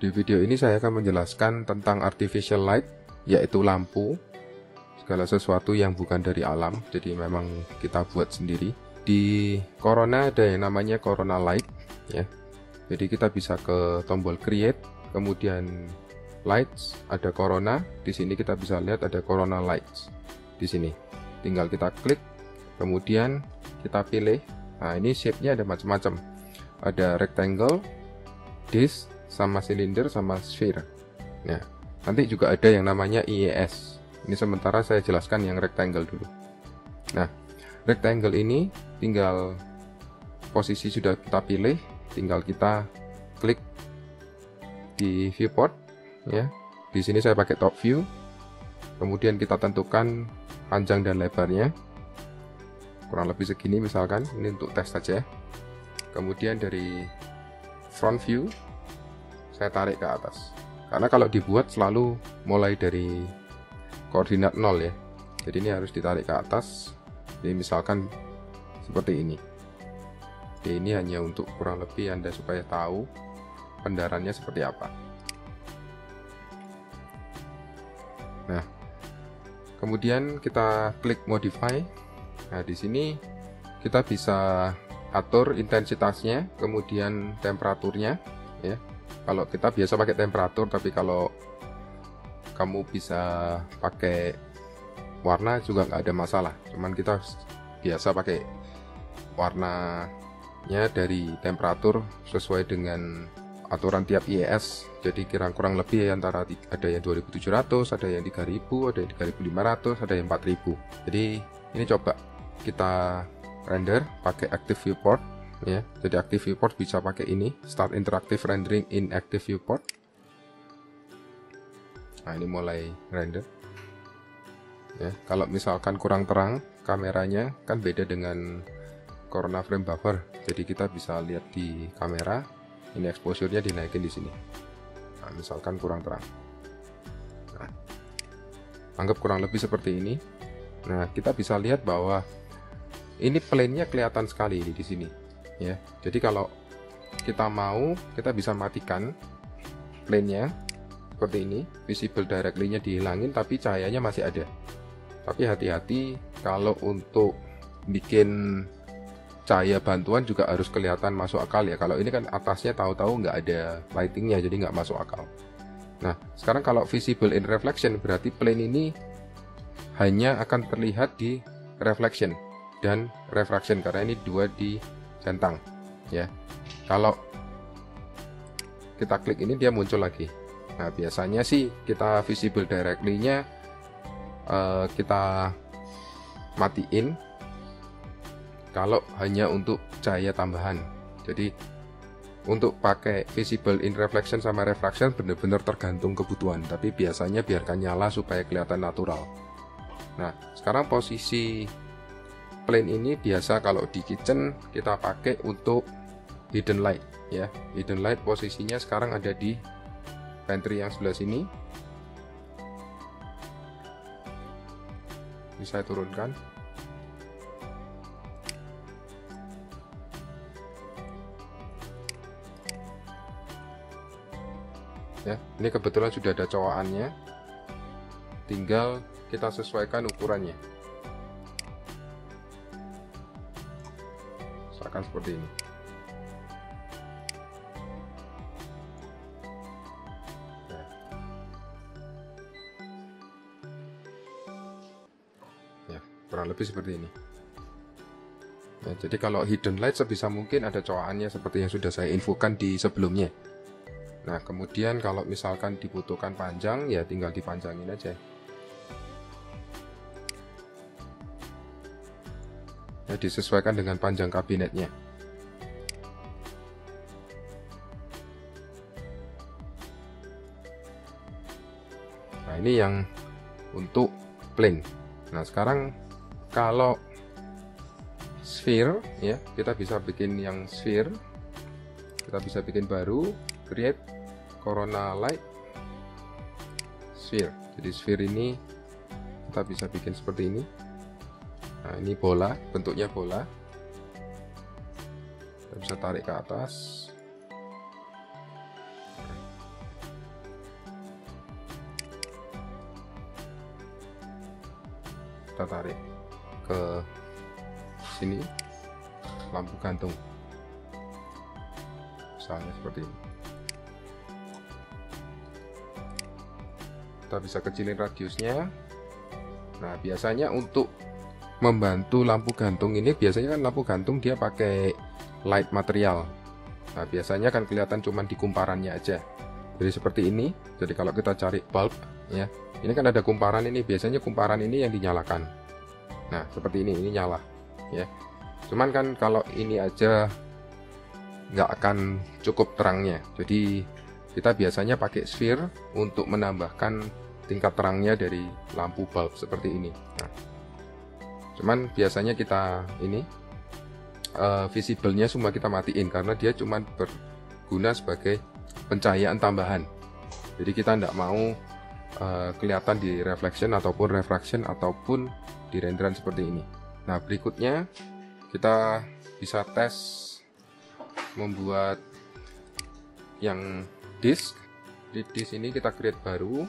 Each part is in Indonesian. Di video ini saya akan menjelaskan tentang artificial light, yaitu lampu, segala sesuatu yang bukan dari alam, jadi memang kita buat sendiri. Di Corona ada yang namanya Corona Light ya. Jadi kita bisa ke tombol create, kemudian lights, ada Corona. Di sini kita bisa lihat ada Corona Lights. Di sini tinggal kita klik, kemudian kita pilih. Nah, ini shape-nya ada macam-macam. Ada rectangle, disk, sama silinder, sama sphere. Nah, nanti juga ada yang namanya IES. Ini sementara saya jelaskan yang rectangle dulu. Nah, rectangle ini tinggal posisi sudah kita pilih, tinggal kita klik di viewport ya. Di sini saya pakai top view. Kemudian kita tentukan panjang dan lebarnya. Kurang lebih segini misalkan, ini untuk tes saja. Kemudian dari front view saya tarik ke atas, karena kalau dibuat selalu mulai dari koordinat 0 ya, jadi ini harus ditarik ke atas. Jadi misalkan seperti ini. Jadi ini hanya untuk kurang lebih Anda supaya tahu pendarannya seperti apa. Nah, kemudian kita klik modify. Nah, di sini kita bisa atur intensitasnya, kemudian temperaturnya ya. Kalau kita biasa pakai temperatur, tapi kalau kamu bisa pakai warna juga nggak ada masalah. Cuman kita biasa pakai warnanya dari temperatur sesuai dengan aturan tiap IES. Jadi kurang lebih antara ada yang 2700, ada yang 3000, ada yang 3500, ada yang 4000. Jadi ini coba kita render pakai active viewport. Ya, jadi active viewport bisa pakai ini, start interactive rendering in active viewport. Nah, ini mulai render ya. Kalau misalkan kurang terang kameranya, kan beda dengan Corona frame buffer, jadi kita bisa lihat di kamera ini exposure-nya dinaikin di sini. Nah, misalkan kurang terang, nah, anggap kurang lebih seperti ini. Nah, kita bisa lihat bahwa ini plane-nya kelihatan sekali ini di sini ya. Jadi kalau kita mau, kita bisa matikan plane-nya seperti ini, visible directly-nya dihilangin tapi cahayanya masih ada. Tapi hati-hati, kalau untuk bikin cahaya bantuan juga harus kelihatan masuk akal ya. Kalau ini kan atasnya tahu-tahu nggak ada lighting-nya, jadi nggak masuk akal. Nah, sekarang kalau visible in reflection, berarti plane ini hanya akan terlihat di reflection dan refraction, karena ini dua di centang ya. Kalau kita klik ini dia muncul lagi. Nah, biasanya sih kita visible directly nya kita matiin kalau hanya untuk cahaya tambahan. Jadi untuk pakai visible in reflection sama refraction benar-benar tergantung kebutuhan, tapi biasanya biarkan nyala supaya kelihatan natural. Nah, sekarang posisi plane ini biasa kalau di kitchen kita pakai untuk hidden light ya. Hidden light posisinya sekarang ada di pantry yang sebelah sini. Ini saya turunkan. Ya, ini kebetulan sudah ada cowakannya. Tinggal kita sesuaikan ukurannya. Akan seperti ini. Nah. Ya, kurang lebih seperti ini. Nah, jadi kalau hidden light sebisa mungkin ada cowakannya seperti yang sudah saya infokan di sebelumnya. Nah, kemudian kalau misalkan dibutuhkan panjang, ya tinggal dipanjangin aja. Ya, disesuaikan dengan panjang kabinetnya. Nah, ini yang untuk plane. Nah, sekarang kalau sphere ya, kita bisa bikin yang sphere. Kita bisa bikin baru, create Corona Light sphere. Jadi sphere ini kita bisa bikin seperti ini. Nah, ini bola, bentuknya bola. Kita bisa tarik ke atas. kita tarik ke sini lampu gantung misalnya seperti ini. Kita bisa kecilin radiusnya. Nah, biasanya untuk membantu lampu gantung ini, biasanya kan lampu gantung dia pakai light material. Nah, biasanya kan kelihatan cuman di kumparannya aja. Jadi seperti ini. Jadi kalau kita cari bulb ya, ini kan ada kumparan ini, biasanya kumparan ini yang dinyalakan. Nah, seperti ini nyala ya. Cuman kan kalau ini aja nggak akan cukup terangnya. Jadi kita biasanya pakai sphere untuk menambahkan tingkat terangnya dari lampu bulb seperti ini. Nah, cuman biasanya kita ini visible-nya semua kita matiin karena dia cuman berguna sebagai pencahayaan tambahan. Jadi kita tidak mau kelihatan di reflection ataupun refraction ataupun di renderan seperti ini. Nah, berikutnya kita bisa tes membuat yang disk. Di disk ini kita create baru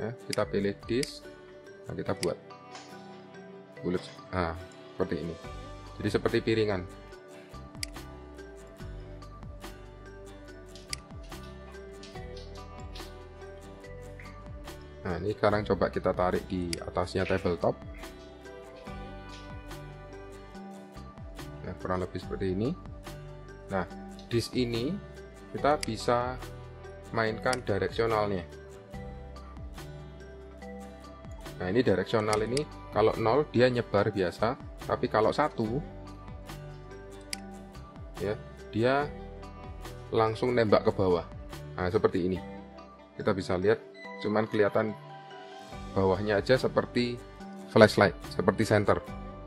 ya, kita pilih disk. Nah, kita buat bulat seperti ini, jadi seperti piringan. Nah, ini sekarang coba kita tarik di atasnya tabletop. Nah, kurang lebih seperti ini. Nah, disk ini kita bisa mainkan direksionalnya. Nah, ini direksional ini kalau 0 dia nyebar biasa, tapi kalau 1 ya dia langsung nembak ke bawah. Nah, seperti ini. Kita bisa lihat cuman kelihatan bawahnya aja seperti flashlight, seperti senter.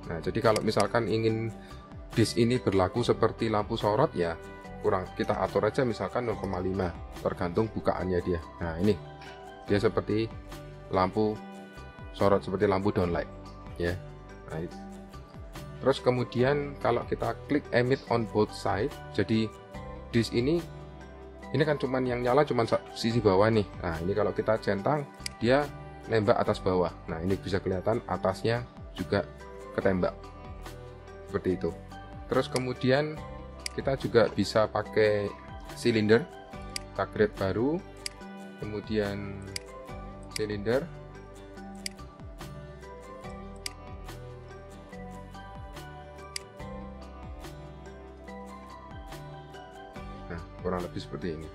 Nah, jadi kalau misalkan ingin disk ini berlaku seperti lampu sorot ya, kurang kita atur aja misalkan 0,5 tergantung bukaannya dia. Nah, ini dia seperti lampu sorot, seperti lampu downlight ya. Nah, terus kemudian kalau kita klik emit on both side, jadi disk ini kan cuman yang nyala cuman sisi bawah nih. Nah, ini kalau kita centang dia nembak atas bawah. Nah, ini bisa kelihatan atasnya juga ketembak seperti itu. Terus kemudian kita juga bisa pakai silinder, kita create baru, kemudian silinder. Nah, kurang lebih seperti ini.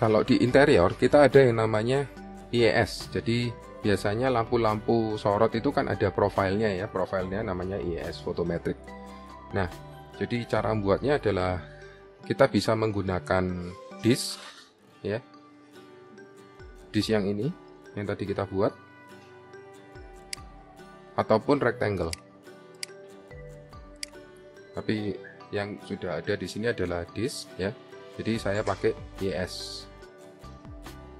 Kalau di interior kita ada yang namanya IES. Jadi biasanya lampu-lampu sorot itu kan ada profilnya ya, profilnya namanya IES fotometrik. Nah, jadi cara membuatnya adalah kita bisa menggunakan disk ya, disk yang ini yang tadi kita buat, ataupun rectangle. Tapi yang sudah ada di sini adalah disk ya. Jadi saya pakai IES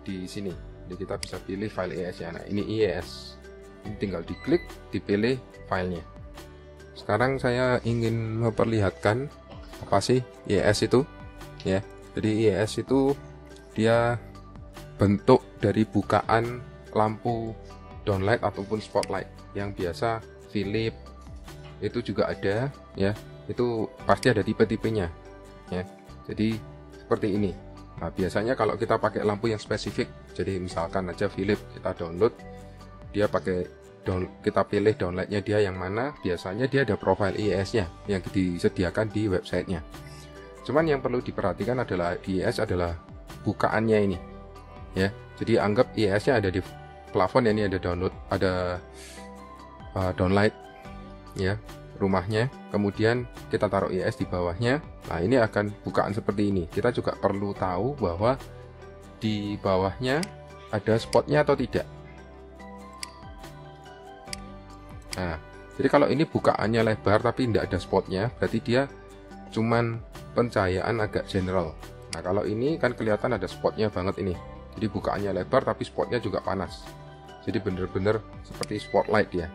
di sini. Jadi kita bisa pilih file IES ya. Nah, ini IES. Ini tinggal diklik, dipilih filenya. Sekarang saya ingin memperlihatkan apa sih IES itu ya. Jadi IES itu dia bentuk dari bukaan lampu downlight ataupun spotlight yang biasa Philips itu juga ada ya. Itu pasti ada tipe-tipenya ya. Jadi seperti ini. Nah, biasanya kalau kita pakai lampu yang spesifik, jadi misalkan aja Philips kita download, dia pakai kita pilih downlightnya dia yang mana, biasanya dia ada profil IES-nya yang disediakan di websitenya. Cuman yang perlu diperhatikan adalah IES adalah bukaannya ini ya. Jadi anggap IES-nya ada di plafon, ini ada downlight ya rumahnya, kemudian kita taruh IES di bawahnya. Nah, ini akan bukaan seperti ini. Kita juga perlu tahu bahwa di bawahnya ada spotnya atau tidak. Nah, jadi kalau ini bukaannya lebar tapi tidak ada spotnya, berarti dia cuman pencahayaan agak general. Nah, kalau ini kan kelihatan ada spotnya banget ini. Jadi bukaannya lebar tapi spotnya juga panas. Jadi bener-bener seperti spotlight ya.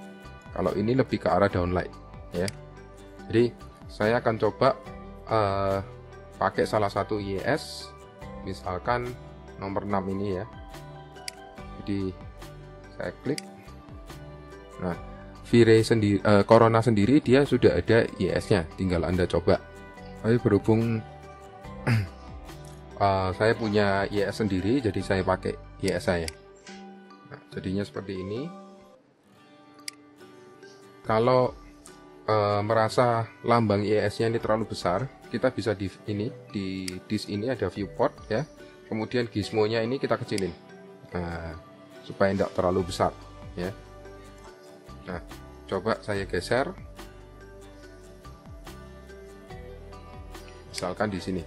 Kalau ini lebih ke arah downlight ya. Jadi saya akan coba pakai salah satu IES, misalkan nomor 6 ini ya. Jadi saya klik. Nah, V-Ray sendiri, Corona sendiri dia sudah ada IES-nya, tinggal Anda coba. Tapi berhubung saya punya IES sendiri, jadi saya pakai IES saya. Nah, jadinya seperti ini. Kalau merasa lambang IES-nya ini terlalu besar, kita bisa di disk ini ada viewport ya. Kemudian gizmonya ini kita kecilin, nah, supaya tidak terlalu besar ya. Nah, coba saya geser, misalkan di sini.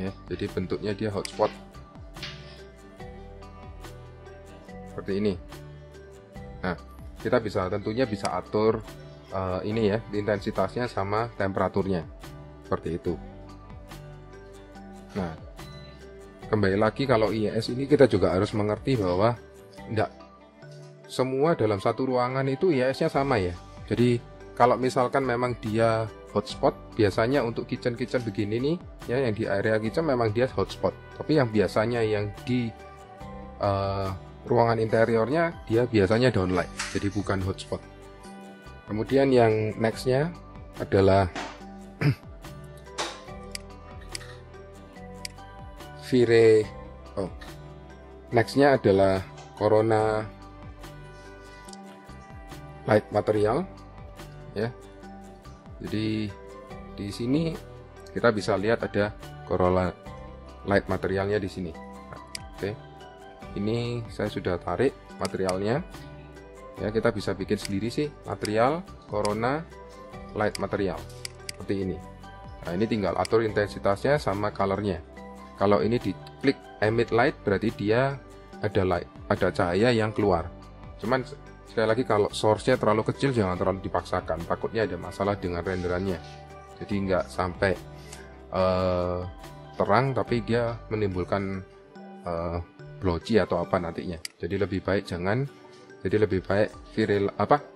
Ya, jadi bentuknya dia hotspot seperti ini. Nah, kita bisa tentunya bisa atur ini ya, intensitasnya sama temperaturnya seperti itu. Nah, kembali lagi kalau IES ini kita juga harus mengerti bahwa tidak semua dalam satu ruangan itu IES-nya sama ya. Jadi kalau misalkan memang dia hotspot, biasanya untuk kitchen-kitchen begini nih ya, yang di area kitchen memang dia hotspot. Tapi yang biasanya yang di ruangan interiornya dia biasanya downlight, jadi bukan hotspot. Kemudian yang nextnya adalah V-Ray. Oh, nextnya adalah Corona Light Material ya. Jadi di sini kita bisa lihat ada Corona Light Materialnya di sini. Oke, ini saya sudah tarik materialnya ya. Kita bisa bikin sendiri sih material Corona Light Material seperti ini. Nah, ini tinggal atur intensitasnya sama colornya. Kalau ini diklik emit light, berarti dia ada light, ada cahaya yang keluar. Cuman sekali lagi kalau source-nya terlalu kecil jangan terlalu dipaksakan, takutnya ada masalah dengan renderannya. Jadi nggak sampai terang tapi dia menimbulkan blotchy atau apa nantinya. Jadi lebih baik jangan. Jadi lebih baik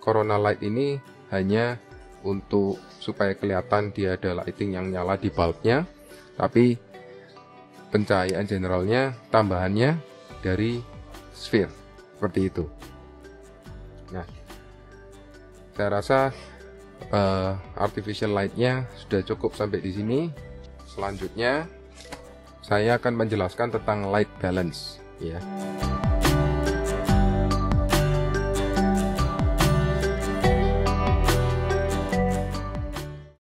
Corona Light ini hanya untuk supaya kelihatan dia ada lighting yang nyala di bulbnya, tapi pencahayaan generalnya tambahannya dari sphere seperti itu. Nah, saya rasa artificial lightnya sudah cukup sampai di sini. Selanjutnya saya akan menjelaskan tentang light balance ya.